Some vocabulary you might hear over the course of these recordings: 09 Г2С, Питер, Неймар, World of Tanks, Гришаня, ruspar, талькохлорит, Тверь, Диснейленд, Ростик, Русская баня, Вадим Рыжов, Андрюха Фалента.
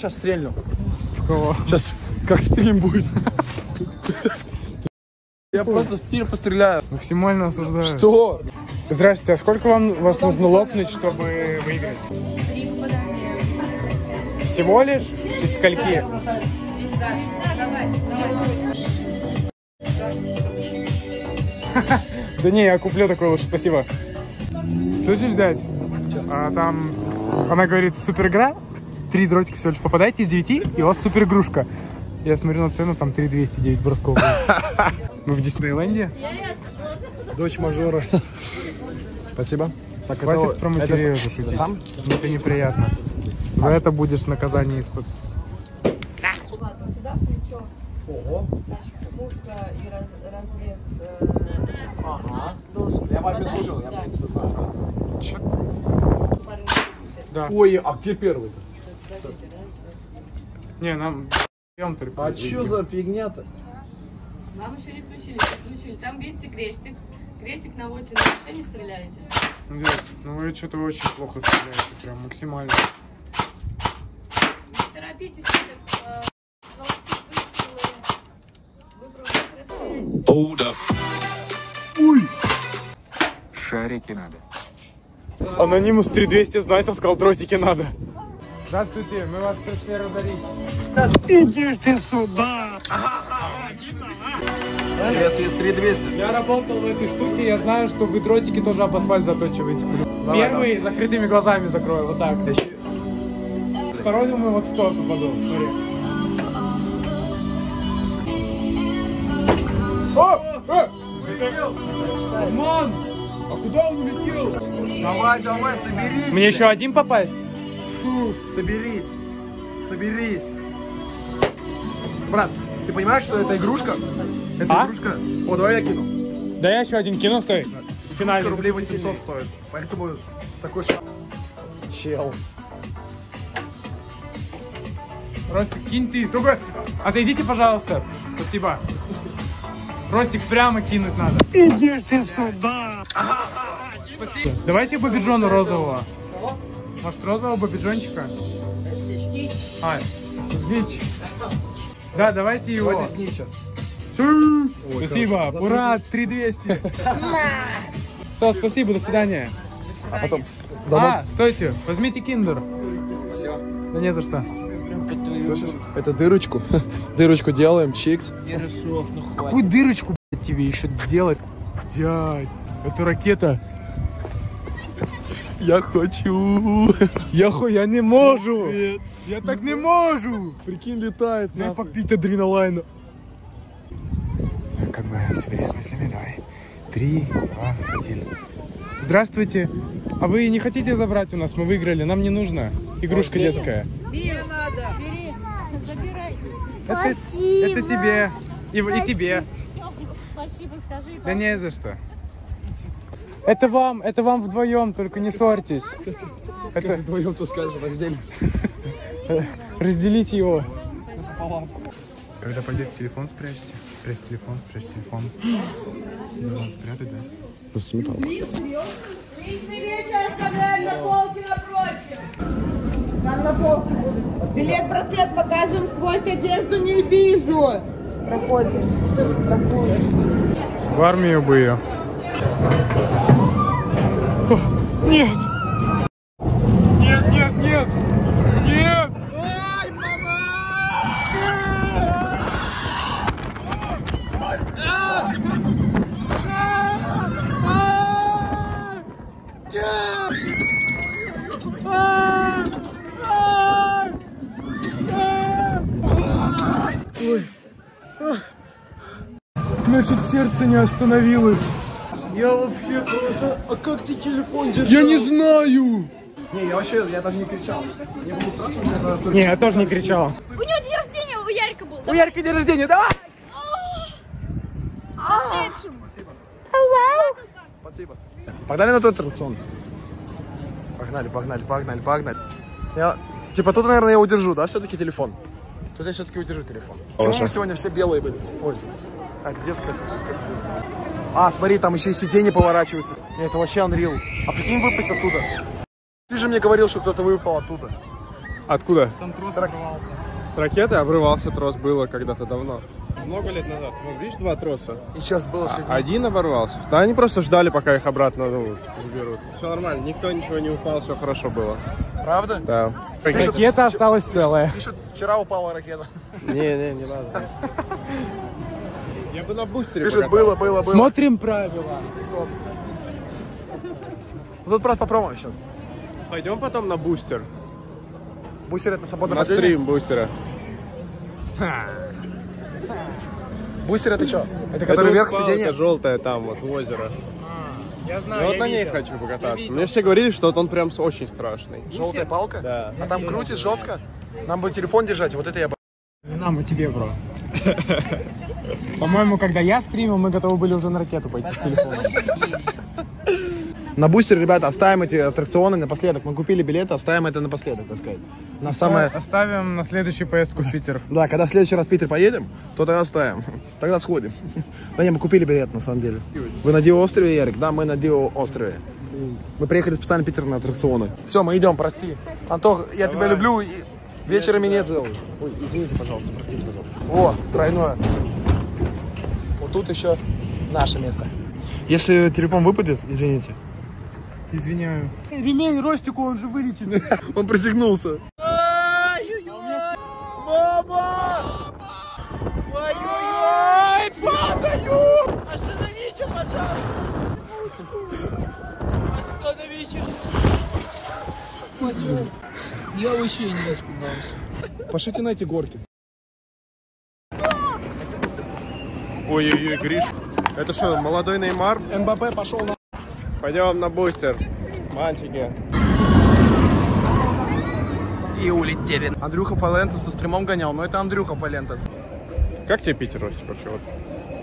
сейчас стрельну. Кого? Сейчас как стрим будет. Я просто с тира постреляю. Максимально осуждаю. Что? Здравствуйте, а сколько вам вас нужно лопнуть, чтобы выиграть? 3 попадания. Всего лишь? Из скольки? Да не, я куплю такое лучше, спасибо. Слышишь, дядь? А, там она говорит, супер игра, 3 дротика всего лишь попадаете из 9, и у вас супер игрушка. Я смотрю на цену, там 3209 бросков. Мы в Диснейленде. Дочь мажора. Спасибо. Так, хватит про матерей уже шутить. Ну это неприятно. За это будешь наказание из-под... Ого. Ага. Я вами служил, я в принципе знаю. Че? Да. Ой, а где первый-то? Не, нам... А что за фигня-то? Нам еще не включили, включили. Там видите крестик. Крестик наводите на все, не стреляете. Нет, ну вы что-то очень плохо стреляете, прям максимально. Не торопитесь, Питер. Ой! Шарики надо. Анонимус 3200 знает, сказал, дротики надо. Здравствуйте, мы вас пришли разорить. Сейчас идешь ты сюда. Вес есть 3200. Я работал в этой штуке, я знаю, что вы дротики тоже об асфальт заточиваете. Давай, первый давай. Закрытыми глазами закрою, вот так. Второй, думаю, вот в то попаду. Смотри. Ман! А куда он улетел? Давай, давай, соберись! Мне еще один попасть? Фу, соберись! Соберись! Брат, ты понимаешь, что это игрушка? Это игрушка? О, давай я кину. Да я еще один кину, стой. Финальный. 100 рублей 800 стоит. Поэтому такой шаг. Чел. Ростик, кинь ты. Только отойдите, пожалуйста. Спасибо. Ростик, прямо кинуть надо. Иди ты сюда. Спасибо. Давайте бабиджону розового. Может, розового бабиджончика? А, Снич. Да, давайте его. Давайте Снича. Спасибо. Ура, 3200. Все, спасибо, до свидания. А потом. А, стойте, возьмите киндер. Спасибо. Да не за что. Слышишь? Это дырочку. Дырочку делаем, чикс. Ярослав, ну хватит. Какую дырочку, блядь, тебе еще делать? Дядь, это ракета. Я хочу. Я не могу. Нет. Я так не могу. Прикинь, летает. Дай попить адреналина. Так, как бы, соберись с мыслями, давай. 3, 2, 1. Здравствуйте. А вы не хотите забрать у нас? Мы выиграли, нам не нужно. Игрушка детская. Бери, надо. Бери, забирай. Это тебе. И тебе. Спасибо, скажи. Да не за что. Это вам вдвоем, только не ссорьтесь. Это вдвоем, то скажешь, разделить. Разделите его. Когда пойдет телефон, спрячьте. Спрячь телефон, спрячь телефон. Надо спрятать, да? Личные вещи оставляем на полке напротив. Там на полке будут. Билет, браслет показываем, сквозь одежду не вижу. Проходим. Проходим. В армию бы ее. Нет. Нет, нет, нет. Нет. Ой, мама! Ой. Значит, сердце не остановилось. Я вообще просто... А как ты телефон держал? Я не знаю! Не, я вообще, я даже не кричал. Мне было страшно, когда... Не, я тоже не кричал. У него день рождения, у Ярика был. У Ярика день рождения, давай! С прошедшим! Спасибо. Погнали на тот рацион. Погнали, погнали, погнали, погнали. Я... Типа тут, наверное, я удержу, да, все-таки телефон? Тут я все-таки удержу телефон. Почему мы сегодня все белые были? Ой. А, это детская. А, смотри, там еще и сиденья поворачиваются. Нет, это вообще анрил. А прикинь, выпасть оттуда. Ты же мне говорил, что кто-то выпал оттуда. Откуда? Там трос обрывался. С ракеты обрывался трос, было когда-то давно. Много лет назад. Вон, видишь, два троса. И сейчас было шикарно. Один оборвался. Да, они просто ждали, пока их обратно заберут. Все нормально, никто ничего не упал, все хорошо было. Правда? Да. Ракета осталась целая. Пишут, вчера упала ракета. Не надо. Я бы на бустере покатался. Пишут, было. Смотрим правила. Стоп. Тут просто попробуем сейчас. Пойдем потом на бустер. Бустер — это свободное падение? На стрим бустера. Бустер — это что? Это который вверх сиденья? Это желтая там вот в озеро. Я знаю, вот я на ней хочу покататься. Мне все говорили, что он прям очень страшный. Желтая палка? Да. А там крутит жестко? Нам бы телефон держать, вот это я... Нам бы тебе, бро. По-моему, когда я стримил, мы готовы были уже на ракету пойти с телефоном. На бустере, ребята, оставим эти аттракционы напоследок. Мы купили билеты, оставим это напоследок, так сказать. На самое... Оставим на следующую поездку в Питер. Да, когда в следующий раз в Питер поедем, то тогда оставим. Тогда сходим. Да не, мы купили билет, на самом деле. Вы на Дио-острове, Ярик? Да, мы на Дио-острове. Мы приехали специально в Питер на аттракционы. Все, мы идем, прости. Антох, я тебя люблю, и вечерами нет. Ой, извините, пожалуйста, простите, пожалуйста. О, тройное. Вот тут еще наше место. Если телефон выпадет, извините. Извиняю. Ремень Ростику, он же вылетит. Он присягнулся. Мама! Ой-ой-ой! Падаю! Остановите, пожалуйста! Остановите! Я вообще не испугался. Пошлите на эти горки. Ой-ой-ой, Гриш. Это что, молодой Неймар? МБП пошел на... Пойдем на бустер, мальчики. И улетели. Андрюха Фалента со стримом гонял, но это Андрюха Фалента. Как тебе Питер, Ростик, вообще?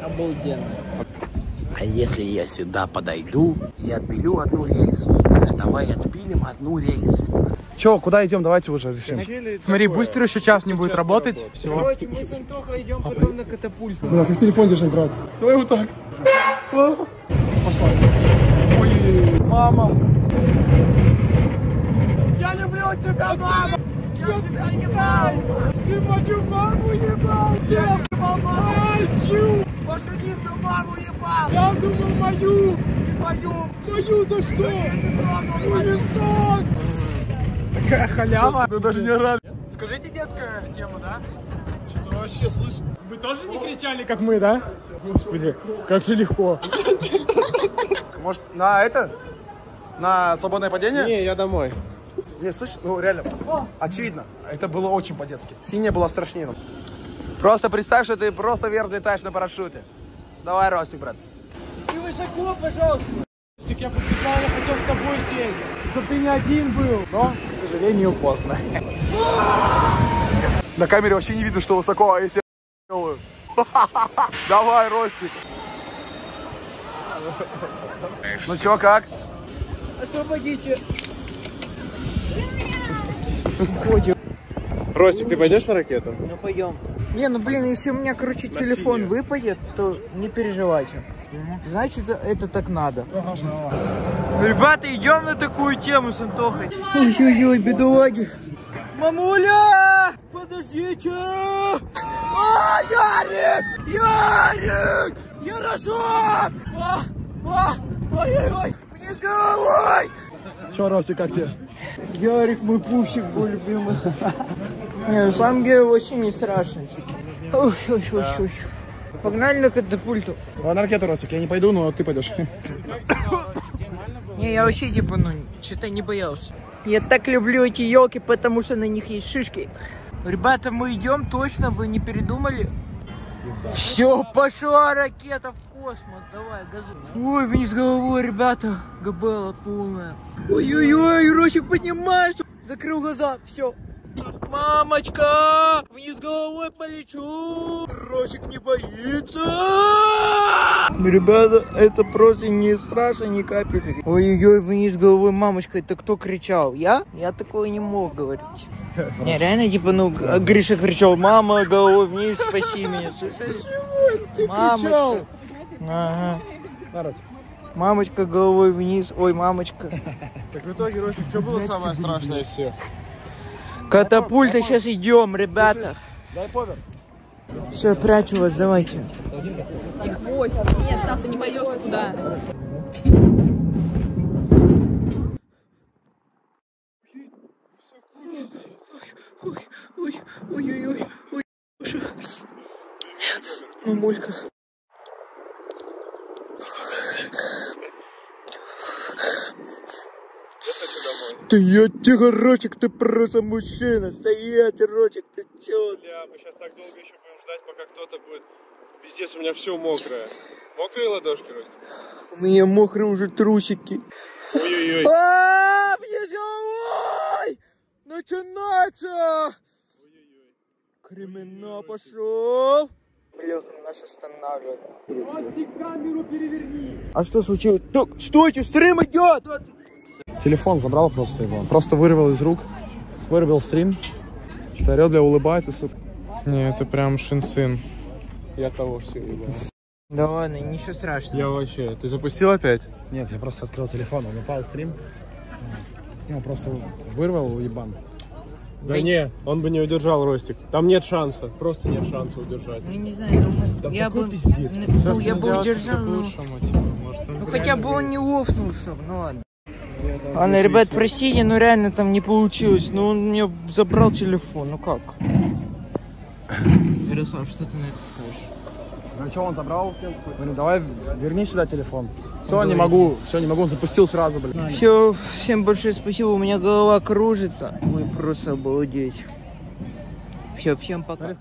Обалденно. А если я сюда подойду и отпилю одну рельсу? Давай отпилим одну рельсу. Че, куда идем? Давайте уже решим. Смотри, бустер еще час не будет работать. Всего. Короче, мы с Антохой идем потом на катапульту. Да, как телефон держим, брат. Давай вот так. Пошла. Мама! Я люблю тебя, мама! Я тебя ебал! Ты мою маму ебал! Я ебал мальчу! Машиниста маму ебал! Я думал мою! И твою! Мою за что? Я не тронул мою сон! Такая халява! Ну даже не орали! Скажите детскую тему, да? Что-то вообще слышишь? Вы тоже не кричали, как мы, да? Господи, как же легко! Может, на это? На свободное падение? Не, я домой. Не, слышишь? Ну, реально. Очевидно. Это было очень по-детски. Синяя была страшнее. Просто представь, что ты просто вверх летаешь на парашюте. Давай, Ростик, брат. Ты высоко, пожалуйста. Ростик, я побежал, я хотел с тобой съездить. Чтоб ты не один был. Но, к сожалению, поздно. На камере вообще не видно, что высоко, а если я делаю. Давай, Ростик. Ну чё, как? Освободите. Ростик, ты пойдешь на ракету? Ну пойдем. Не, ну блин, если у меня, короче, телефон выпадет, то не переживайте. Значит, это так надо. Ну, ребята, идем на такую тему с Антохой. Ой-ой-ой, бедолаги. Мамуля! Подождите! А, Ярик! Ярик! Я рожок! Ой-ой-ой! Вниз головой! Че, Ростик, как тебе? Ярик, мой пупсик был любимый. Не, на самом деле вообще не страшно. Ой-ой-ой-ой. Погнали на катапульту. На ракету, Ростик, я не пойду, но ты пойдешь. Не, я вообще типа, ну, что-то не боялся. Я так люблю эти елки, потому что на них есть шишки. Ребята, мы идем точно, вы не передумали? Все, пошла ракета в космос, давай, газуй. Ой, вниз головой, ребята, габела полная. Ой-ой-ой, Ростик, поднимаешь. Закрыл глаза, все. Мамочка, вниз головой полечу. Ростик не боится. Ребята, это просто не страшно, ни капельки. Ой-ой-ой, вниз головой, мамочка, это кто кричал? Я? Я такое не мог говорить. Не, реально, типа, ну, Гриша кричал, мама, головой вниз, спаси меня. Чего это ты кричал? Ага. Мамочка, головой вниз, ой, мамочка. Так в итоге, Ростик, что было самое страшное из всех? Катапульта, сейчас идем, ребята. Все, я прячу вас, давайте. Их 8. Нет, сам ты не пойдешь туда. Ой. Мамулька. Стоять, Ротик, ты просто мужчина. Стоять, Ротик, ты чё? Бля, мы сейчас так долго еще будем ждать, пока кто-то будет. Пиздец, у меня все мокрое. Мокрые ладошки, Ростик? У меня мокрые уже трусики. Ой-ой-ой. А-а-а, ой! Начинается! Криминал пошел. Блёд, он нас останавливает. Ростик, камеру переверни. А что случилось? Так, стойте, стрим идет! Телефон забрал просто его. Просто вырвал из рук. Вырвал стрим. Что орёт, бля, улыбается, сука. Не, это прям шинсын. Я того все ебал. Да ладно, ничего страшного. Я вообще... Ты запустил опять? Нет, я просто открыл телефон, он упал стрим. Ну, просто вырвал, уебан. Да не, он бы не удержал, Ростик. Там нет шанса, просто нет шанса удержать. Ну не знаю, да я бы удержал, но... Ну хотя бы он не лофнул, чтобы, ну ладно. Ладно, ребят, простите, но реально там не получилось. Но он мне забрал телефон, ну как? Ярослав, что ты на это скажешь? Ну что, он забрал? Ну давай, верни сюда телефон. Все, не могу, он запустил сразу, блин. Все, всем большое спасибо, у меня голова кружится. Вы просто обалдеть. Все, всем пока.